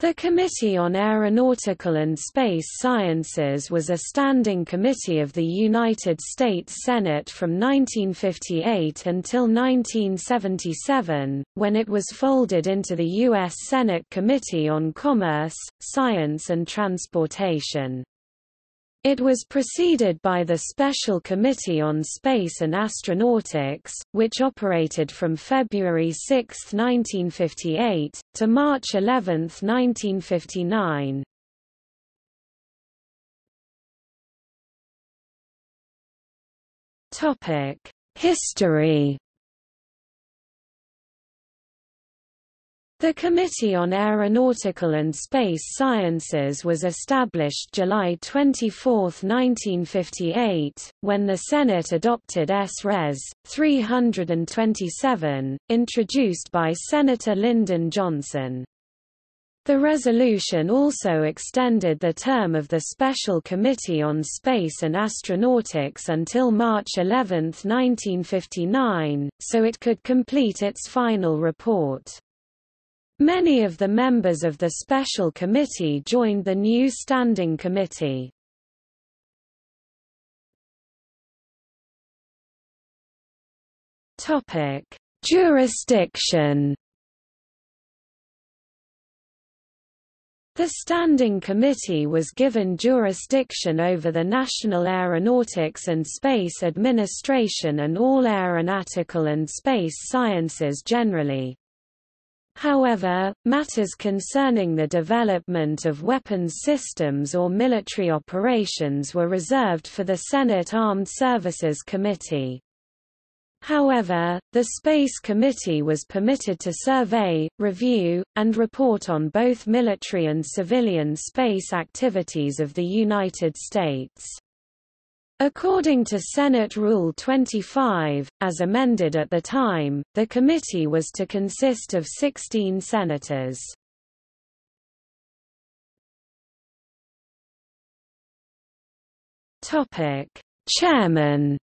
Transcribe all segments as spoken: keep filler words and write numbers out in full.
The Committee on Aeronautical and Space Sciences was a standing committee of the United States Senate from nineteen fifty-eight until nineteen seventy-seven, when it was folded into the U S Senate Committee on Commerce, Science and Transportation. It was preceded by the Special Committee on Space and Astronautics, which operated from February sixth nineteen fifty-eight, to March eleventh nineteen fifty-nine. History. The Committee on Aeronautical and Space Sciences was established July twenty-fourth nineteen fifty-eight, when the Senate adopted S Res three twenty-seven, introduced by Senator Lyndon Johnson. The resolution also extended the term of the Special Committee on Space and Astronautics until March eleventh nineteen fifty-nine, so it could complete its final report. Many of the members of the Special Committee joined the new Standing Committee. Topic: Jurisdiction. The Standing Committee was given jurisdiction over the National Aeronautics and Space Administration and all aeronautical and space sciences generally. However, matters concerning the development of weapons systems or military operations were reserved for the Senate Armed Services Committee. However, the Space Committee was permitted to survey, review, and report on both military and civilian space activities of the United States. According to Senate Rule twenty-five, as amended at the time, the committee was to consist of sixteen senators. Topic: Chairman.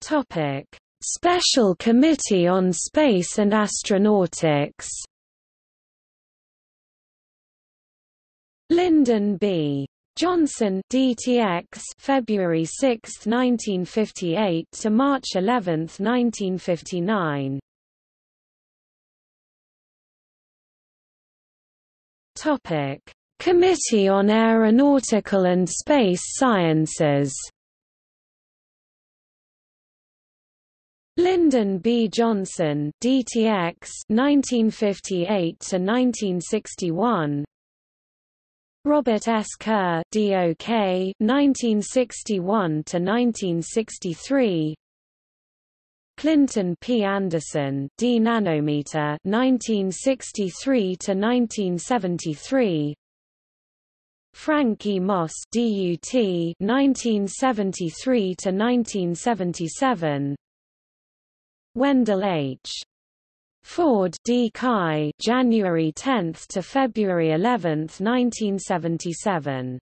Topic: Special Committee on Space and Astronautics. Lyndon B. Johnson D T X February sixth nineteen fifty-eight to March eleventh nineteen fifty-nine. Topic: Committee on Aeronautical and Space Sciences. Lyndon B. Johnson D T X nineteen fifty-eight to nineteen sixty-one. Robert S. Kerr D O K nineteen sixty-one to nineteen sixty-three. Clinton P. Anderson D. Nanometer nineteen sixty-three to nineteen seventy-three. Frank E. Moss D U T nineteen seventy-three to nineteen seventy-seven. Wendell H. Ford D. Chi January tenth to February eleventh nineteen seventy-seven.